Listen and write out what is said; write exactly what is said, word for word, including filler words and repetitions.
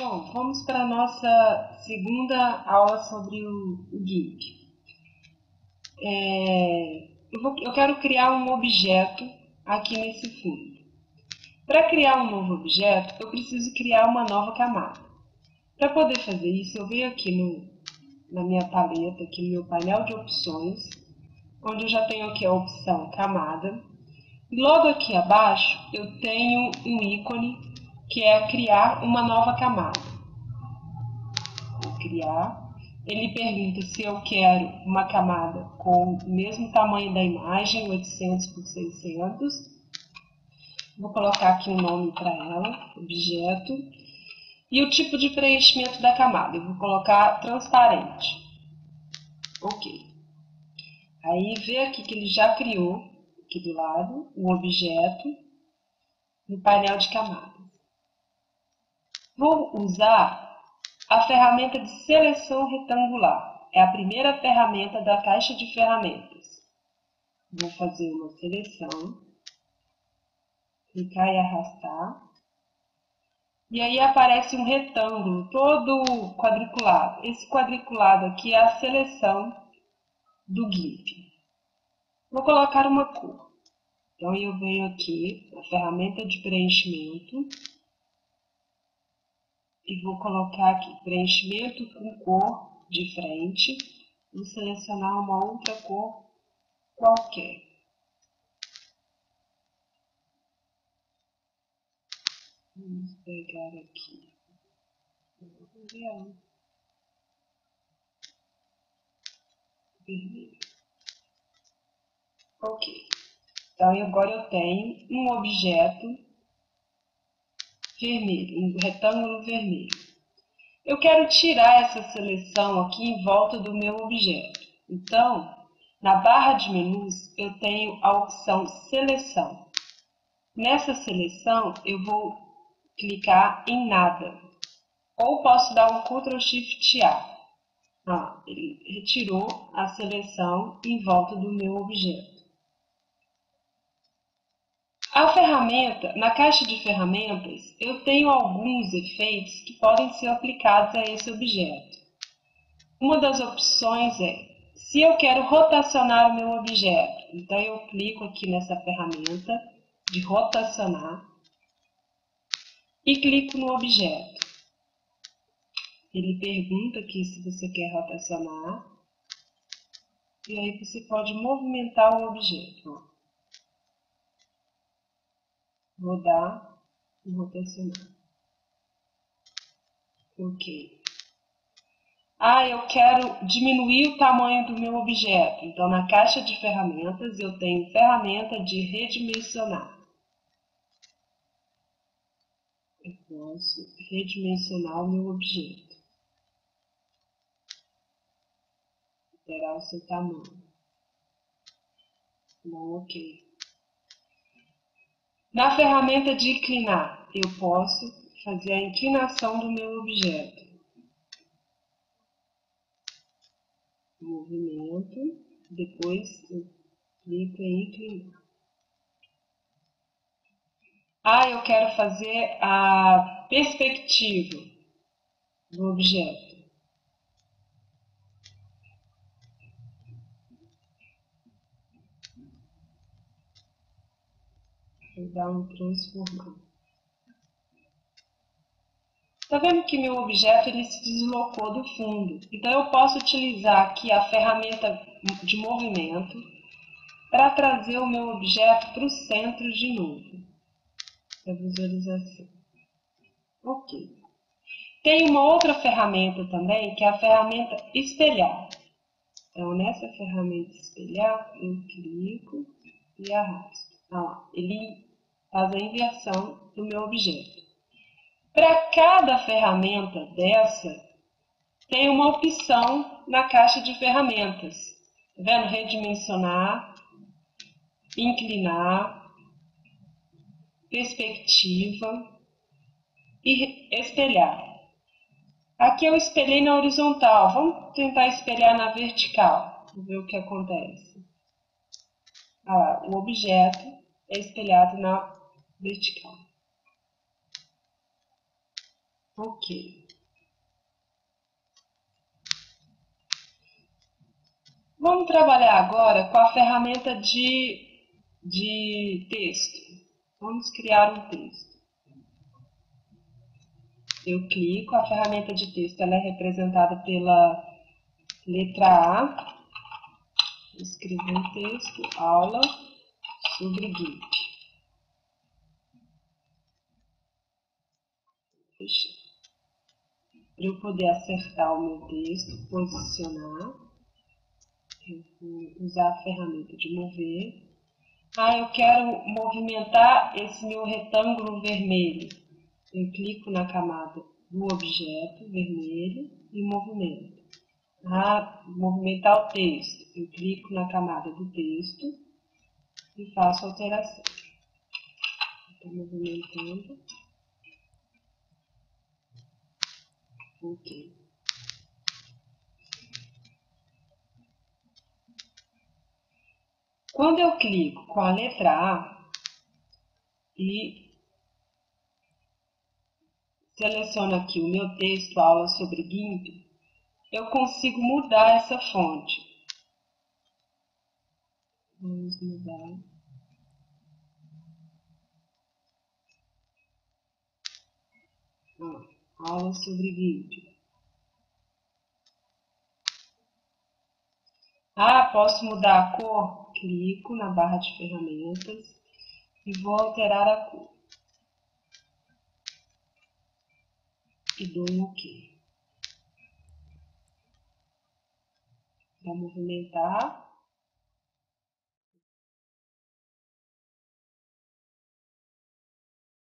Bom, vamos para a nossa segunda aula sobre o, o GIMP. É, eu, vou, eu quero criar um objeto aqui nesse fundo. Para criar um novo objeto, eu preciso criar uma nova camada. Para poder fazer isso, eu venho aqui no, na minha paleta, aqui no meu painel de opções, onde eu já tenho aqui a opção camada. E logo aqui abaixo, eu tenho um ícone que é criar uma nova camada. Vou criar. Ele pergunta se eu quero uma camada com o mesmo tamanho da imagem, oitocentos por seiscentos. Vou colocar aqui um nome para ela, objeto. E o tipo de preenchimento da camada, eu vou colocar transparente. Ok. Aí vê aqui que ele já criou, aqui do lado, um objeto no painel de camada. Vou usar a ferramenta de seleção retangular. É a primeira ferramenta da caixa de ferramentas. Vou fazer uma seleção. Clicar e arrastar. E aí aparece um retângulo todo quadriculado. Esse quadriculado aqui é a seleção do GIMP. Vou colocar uma cor. Então eu venho aqui na ferramenta de preenchimento. E vou colocar aqui preenchimento com cor de frente. Vou selecionar uma outra cor qualquer. Vamos pegar aqui. Vermelho. Ok. Então agora eu tenho um objeto vermelho, um retângulo vermelho. Eu quero tirar essa seleção aqui em volta do meu objeto. Então, na barra de menus, eu tenho a opção seleção. Nessa seleção, eu vou clicar em nada. Ou posso dar um control shift A. Ah, ele retirou a seleção em volta do meu objeto. A ferramenta, na caixa de ferramentas, eu tenho alguns efeitos que podem ser aplicados a esse objeto. Uma das opções é, se eu quero rotacionar o meu objeto, então eu clico aqui nessa ferramenta de rotacionar e clico no objeto. Ele pergunta aqui se você quer rotacionar e aí você pode movimentar o objeto. Rodar e rotacionar. Ok. Ah, eu quero diminuir o tamanho do meu objeto. Então, na caixa de ferramentas, eu tenho ferramenta de redimensionar. Eu posso redimensionar o meu objeto. Alterar o seu tamanho. Bom, ok. Na ferramenta de inclinar, eu posso fazer a inclinação do meu objeto. Movimento, depois eu clico em inclinar. Ah, eu quero fazer a perspectiva do objeto. Dar um transformar. Tá vendo que meu objeto ele se deslocou do fundo? Então eu posso utilizar aqui a ferramenta de movimento para trazer o meu objeto para o centro de novo. Para visualização. Ok. Tem uma outra ferramenta também que é a ferramenta espelhar. Então nessa ferramenta espelhar eu clico e arrasto. Ah lá, ele faz a inversão do meu objeto. Para cada ferramenta dessa, tem uma opção na caixa de ferramentas. Tá vendo? Redimensionar, inclinar, perspectiva e espelhar. Aqui eu espelhei na horizontal. Vamos tentar espelhar na vertical. Vamos ver o que acontece. Ah lá, o objeto é espelhado na vertical. Ok. Vamos trabalhar agora com a ferramenta de, de texto. Vamos criar um texto. Eu clico, a ferramenta de texto ela é representada pela letra A. Escrevo um texto, aula sobre GIMP. Deixa eu poder acertar o meu texto, posicionar. Eu vou usar a ferramenta de mover. Ah, eu quero movimentar esse meu retângulo vermelho. Eu clico na camada do objeto vermelho e movimento. Ah, movimentar o texto. Eu clico na camada do texto e faço alteração. Estou movimentando. Ok. Quando eu clico com a letra A e seleciono aqui o meu texto, aula sobre GIMP, eu consigo mudar essa fonte. Vamos mudar. Ah, aula sobre GIMP. Ah, posso mudar a cor? Clico na barra de ferramentas e vou alterar a cor. E dou um OK. Vou movimentar.